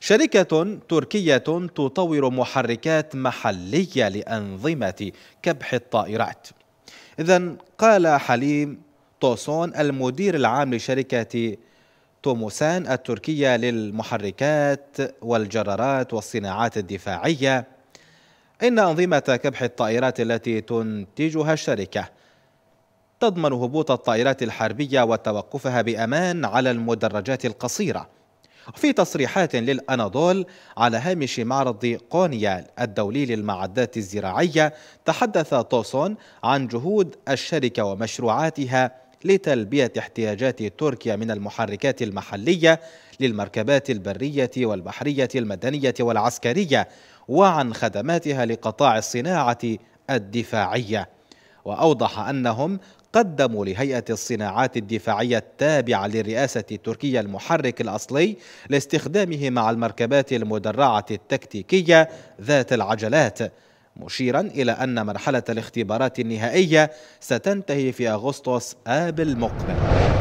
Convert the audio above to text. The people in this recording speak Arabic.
شركة تركية تطور محركات محلية لأنظمة كبح الطائرات. إذن قال حليم توسون المدير العام لشركة توموسان التركية للمحركات والجرارات والصناعات الدفاعية إن أنظمة كبح الطائرات التي تنتجها الشركة تضمن هبوط الطائرات الحربية وتوقفها بأمان على المدرجات القصيرة. في تصريحات للأناضول على هامش معرض قونيا الدولي للمعدات الزراعية، تحدث توسون عن جهود الشركة ومشروعاتها لتلبية احتياجات تركيا من المحركات المحلية للمركبات البرية والبحرية المدنية والعسكرية، وعن خدماتها لقطاع الصناعة الدفاعية، وأوضح أنهم قدموا لهيئة الصناعات الدفاعية التابعة للرئاسة التركية المحرك الأصلي لاستخدامه مع المركبات المدرعة التكتيكية ذات العجلات، مشيرا إلى أن مرحلة الاختبارات النهائية ستنتهي في أغسطس آب المقبل.